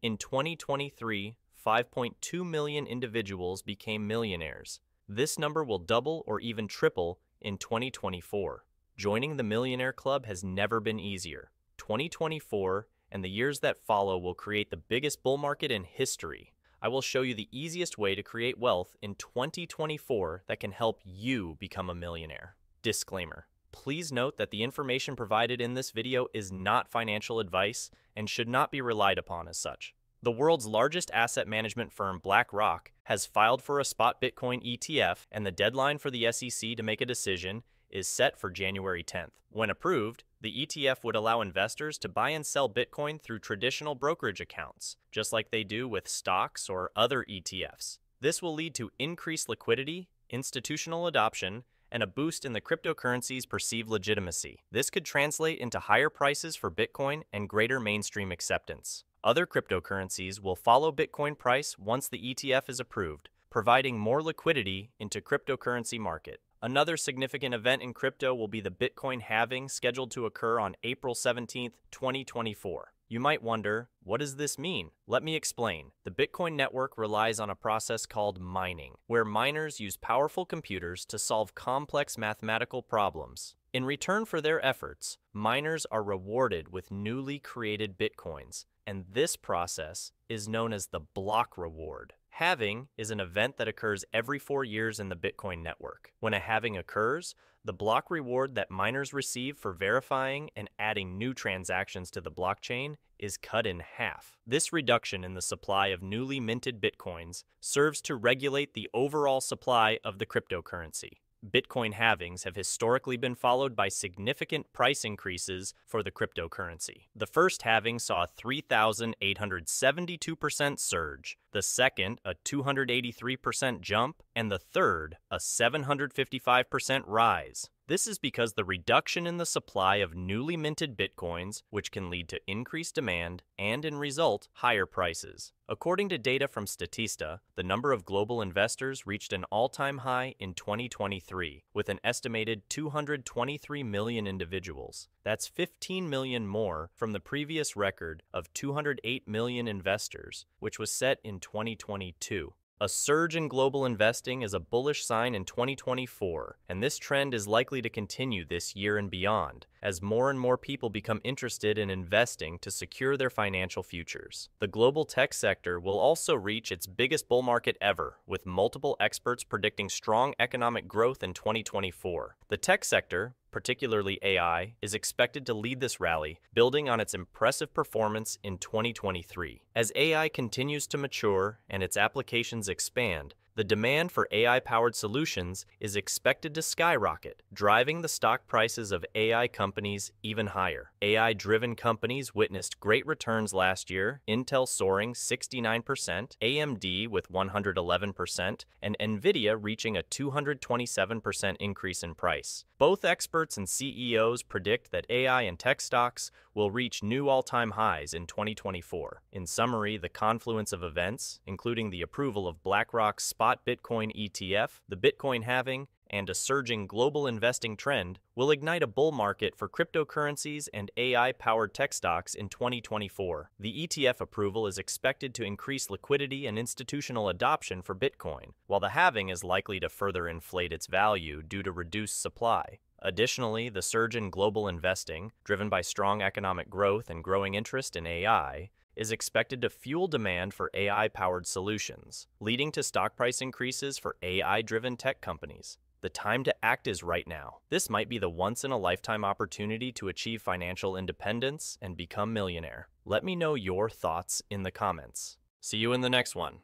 In 2023, 5.2 million individuals became millionaires. This number will double or even triple in 2024. Joining the Millionaire Club has never been easier. 2024 and the years that follow will create the biggest bull market in history. I will show you the easiest way to create wealth in 2024 that can help you become a millionaire. Disclaimer. Please note that the information provided in this video is not financial advice and should not be relied upon as such. The world's largest asset management firm, BlackRock, has filed for a spot Bitcoin ETF, and the deadline for the SEC to make a decision is set for January 10th. When approved, the ETF would allow investors to buy and sell Bitcoin through traditional brokerage accounts, just like they do with stocks or other ETFs. This will lead to increased liquidity, institutional adoption, and a boost in the cryptocurrency's perceived legitimacy. This could translate into higher prices for Bitcoin and greater mainstream acceptance. Other cryptocurrencies will follow Bitcoin price once the ETF is approved, providing more liquidity into cryptocurrency market. Another significant event in crypto will be the Bitcoin halving, scheduled to occur on April 17, 2024. You might wonder, what does this mean? Let me explain. The Bitcoin network relies on a process called mining, where miners use powerful computers to solve complex mathematical problems. In return for their efforts, miners are rewarded with newly created Bitcoins, and this process is known as the block reward. Halving is an event that occurs every 4 years in the Bitcoin network. When a halving occurs, the block reward that miners receive for verifying and adding new transactions to the blockchain is cut in half. This reduction in the supply of newly minted Bitcoins serves to regulate the overall supply of the cryptocurrency. Bitcoin halvings have historically been followed by significant price increases for the cryptocurrency. The first halving saw a 3,872% surge, the second a 283% jump, and the third a 755% rise. This is because the reduction in the supply of newly minted Bitcoins, which can lead to increased demand and, in result, higher prices. According to data from Statista, the number of global investors reached an all-time high in 2023, with an estimated 223 million individuals. That's 15 million more from the previous record of 208 million investors, which was set in 2022. A surge in global investing is a bullish sign in 2024, and this trend is likely to continue this year and beyond, as more and more people become interested in investing to secure their financial futures. The global tech sector will also reach its biggest bull market ever, with multiple experts predicting strong economic growth in 2024. The tech sector, particularly AI, is expected to lead this rally, building on its impressive performance in 2023. As AI continues to mature and its applications expand, the demand for AI-powered solutions is expected to skyrocket, driving the stock prices of AI companies even higher. AI-driven companies witnessed great returns last year, Intel soaring 69%, AMD with 111%, and Nvidia reaching a 227% increase in price. Both experts and CEOs predict that AI and tech stocks will reach new all-time highs in 2024. In summary, the confluence of events, including the approval of BlackRock's spot Bitcoin ETF, the Bitcoin halving, and a surging global investing trend, will ignite a bull market for cryptocurrencies and AI-powered tech stocks in 2024. The ETF approval is expected to increase liquidity and institutional adoption for Bitcoin, while the halving is likely to further inflate its value due to reduced supply. Additionally, the surge in global investing, driven by strong economic growth and growing interest in AI, is expected to fuel demand for AI-powered solutions, leading to stock price increases for AI-driven tech companies. The time to act is right now. This might be the once-in-a-lifetime opportunity to achieve financial independence and become a millionaire. Let me know your thoughts in the comments. See you in the next one.